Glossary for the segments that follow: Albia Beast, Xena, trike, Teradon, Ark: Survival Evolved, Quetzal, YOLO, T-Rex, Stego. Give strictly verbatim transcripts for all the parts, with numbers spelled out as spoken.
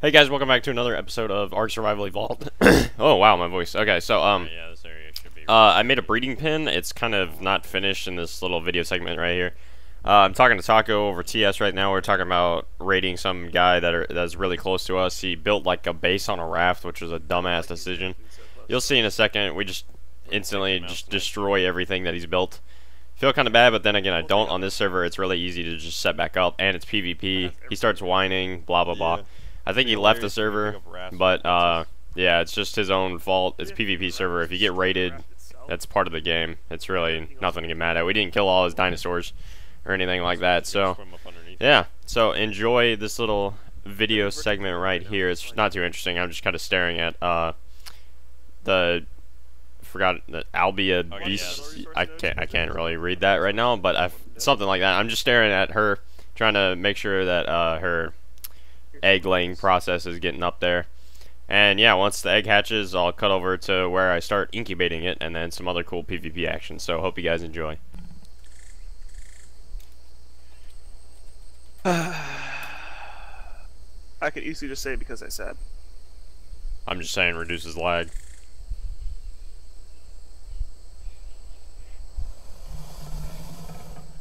Hey guys, welcome back to another episode of Ark: Survival Evolved. Oh wow, my voice. Okay, so um, yeah, yeah, this area should be uh, I made a breeding pen. It's kind of not finished in this little video segment right here. Uh, I'm talking to Taco over T S right now. We're talking about raiding some guy that are, that's really close to us. He built like a base on a raft, which was a dumbass decision. You'll see in a second. We just instantly just destroy everything that he's built. Feel kind of bad, but then again, I don't. On this server, it's really easy to just set back up, and it's P v P. He starts whining, blah blah blah. I think he left the server, but uh, yeah, it's just his own fault. It's P v P server. If you get raided, that's part of the game. It's really nothing to get mad at. We didn't kill all his dinosaurs or anything like that. So yeah, so enjoy this little video segment right here. It's not too interesting. I'm just kind of staring at uh, the forgot the Albia Beast. I can't I can't really read that right now, but I, something like that. I'm just staring at her, trying to make sure that uh, her egg laying process is getting up there. And yeah, once the egg hatches, I'll cut over to where I start incubating it and then some other cool P v P action. So hope you guys enjoy. I could easily just say it because I said. I'm just saying reduces lag.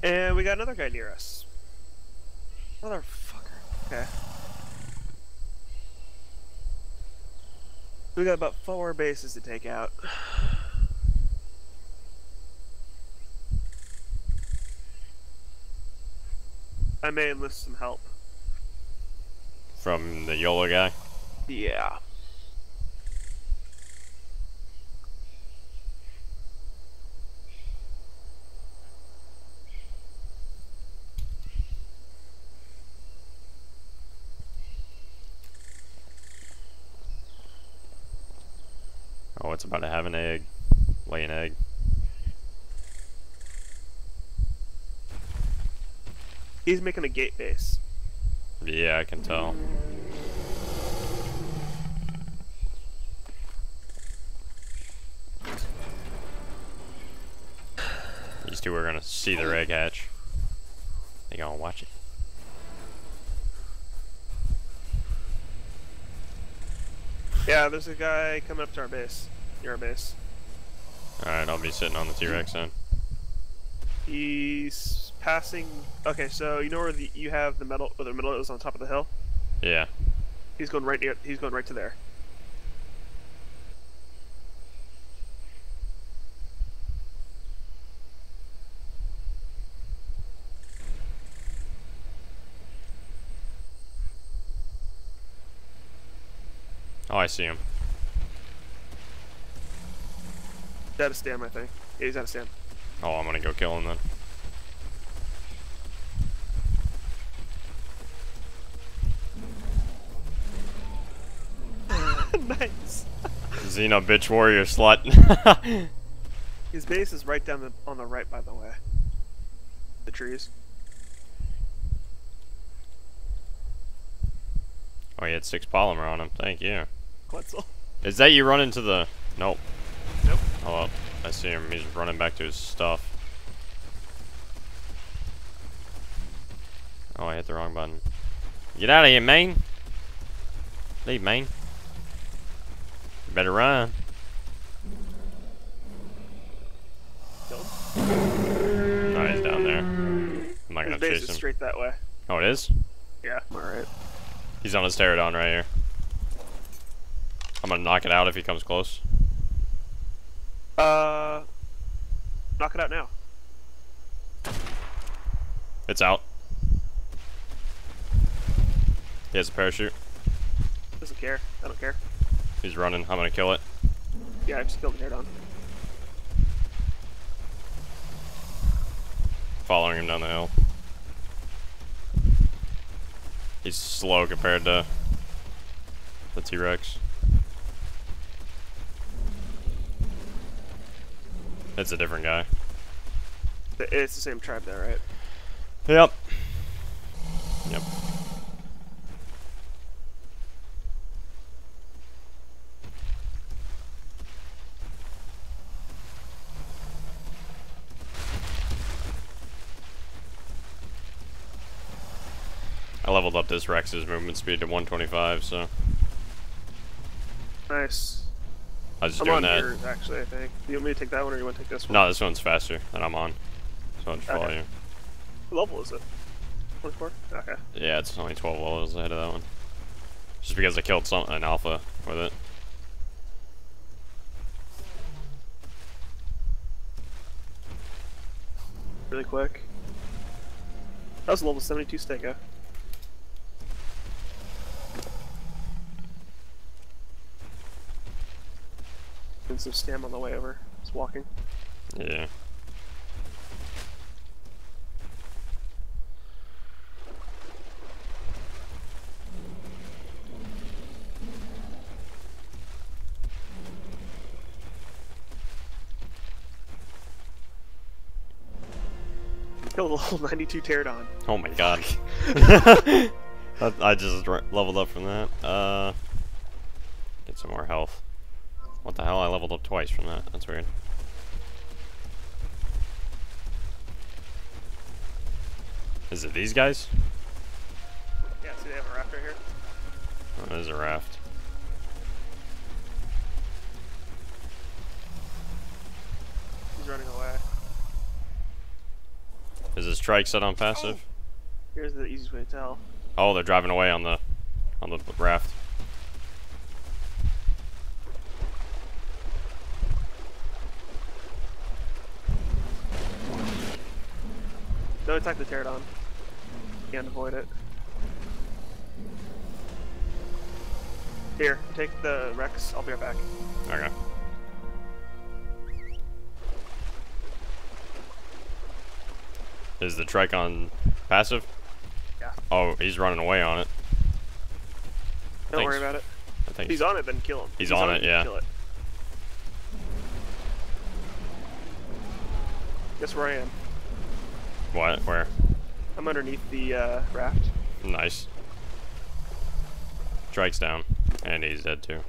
And we got another guy near us. Motherfucker. Okay. We got about four bases to take out. I may enlist some help. From the YOLO guy? Yeah. Oh, it's about to have an egg. Lay an egg. He's making a gate base. Yeah, I can tell. These two are gonna see their egg hatch. They gonna watch it. Yeah, there's a guy coming up to our base. Near our base. Alright, I'll be sitting on the T-Rex then. He's passing. Okay, so you know where the, you have the metal, or the metal is on top of the hill? Yeah. He's going right near. He's going right to there. Oh, I see him. He's out of stam, I think. Yeah, he's out of stam. Oh, I'm gonna go kill him then. Nice. Xena, bitch, warrior, slut. His base is right down the, on the right, by the way. The trees. Oh, he had six polymer on him. Thank you. Quetzal. Is that you run into the... Nope. Nope. Oh, well, I see him. He's running back to his stuff. Oh, I hit the wrong button. Get out of here, man. Leave, man. You better run. Killed him? No, he's down there. I'm not gonna chase him. His base is straight that way. Oh, it is? Yeah. Alright. He's on his Teradon right here. I'm gonna knock it out if he comes close. Uh, knock it out now. It's out. He has a parachute. Doesn't care. I don't care. He's running. I'm gonna kill it. Yeah, I just killed the Teradon. Following him down the hill. He's slow compared to the T-Rex. It's a different guy. It's the same tribe there, right? Yep. Yep. I leveled up this Rex's movement speed to one twenty-five, so. Nice. I was just I'm doing on that. Here, actually, I think. Do you want me to take that one, or you want to take this one? No, this one's faster than I'm on. So I'll just follow you. What level is it? twenty-four? Okay. Yeah, it's only twelve levels ahead of that one. Just because I killed some an alpha with it. Really quick. That was level seventy-two Stego. And some stam on the way over. Just walking. Yeah. Killed a level ninety-two Teradon. Oh my god. I, I just leveled up from that. Uh, get some more health. What the hell? I leveled up twice from that. That's weird. Is it these guys? Yeah, see, they have a raft right here. Oh, there's a raft. He's running away. Is this trike set on passive? Here's the easiest way to tell. Oh, they're driving away on the on the raft. Don't attack the Teradon. You can't avoid it. Here, take the Rex. I'll be right back. Okay. Is the trike on passive? Yeah. Oh, he's running away on it. Don't worry about it. I think if he's on it, then kill him. He's, he's on, on it, it yeah. Kill it. Guess where I am. What? Where? I'm underneath the uh, raft. Nice. Trike's down. And he's dead too.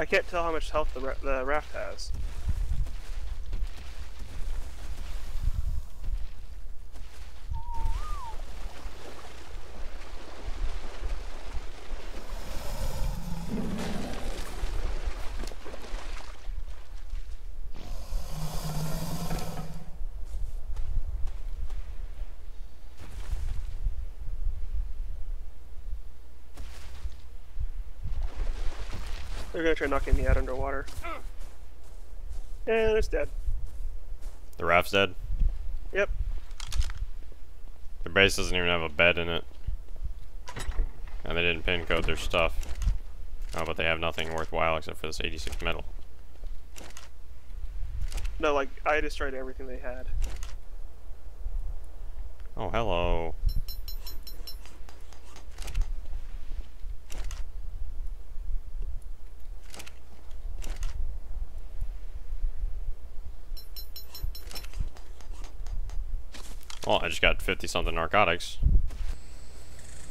I can't tell how much health the, ra the raft has. They're gonna try knocking me out underwater. And it's dead. The raft's dead? Yep. Their base doesn't even have a bed in it. And they didn't pin code their stuff. Oh, but they have nothing worthwhile except for this eighty-six metal. No, like, I destroyed everything they had. Oh, hello. Well, I just got fifty-something narcotics.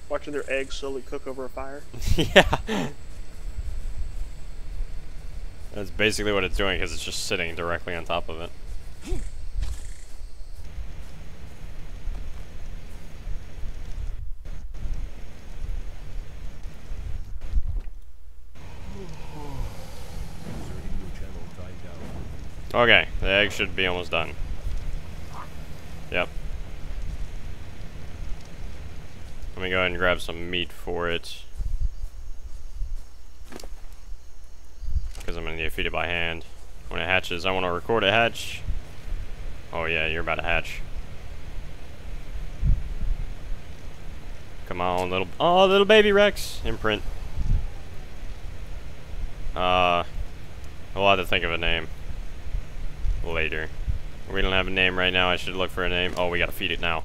Watching their eggs slowly cook over a fire. Yeah. That's basically what it's doing, because it's just sitting directly on top of it. Okay, the egg should be almost done. Yep. Let me go ahead and grab some meat for it. Because I'm going to need to feed it by hand. When it hatches, I want to record a hatch. Oh yeah, you're about to hatch. Come on, little... Oh, little baby Rex! Imprint. Uh, we'll have to think of a name. Later. We don't have a name right now. I should look for a name. Oh, we got to feed it now.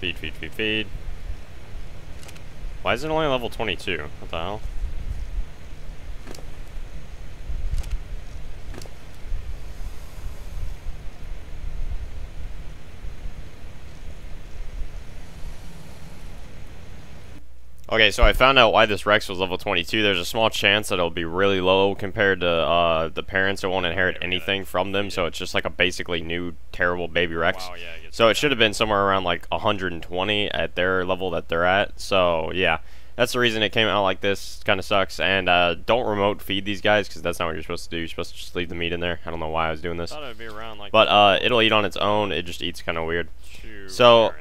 Feed, feed, feed, feed. Why is it only level twenty-two? What the hell? Okay, so I found out why this Rex was level twenty-two. There's a small chance that it'll be really low compared to uh, the parents. It won't inherit anything from them, so it's just like a basically new, terrible baby Rex. Wow, yeah, it so it should have been somewhere around like one hundred twenty at their level that they're at. So yeah, that's the reason it came out like this. Kind of sucks. And uh, don't remote feed these guys, because that's not what you're supposed to do. You're supposed to just leave the meat in there. I don't know why I was doing this. Thought it'd be around like but uh, it'll eat on its own. It just eats kind of weird. So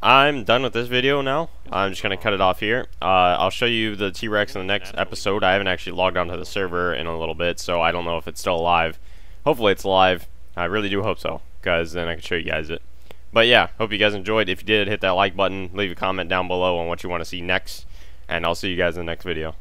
I'm done with this video now. I'm just going to cut it off here. Uh, I'll show you the T-Rex in the next episode. I haven't actually logged onto the server in a little bit, so I don't know if it's still alive. Hopefully it's alive. I really do hope so, because then I can show you guys it. But yeah, hope you guys enjoyed. If you did, hit that like button. Leave a comment down below on what you want to see next, and I'll see you guys in the next video.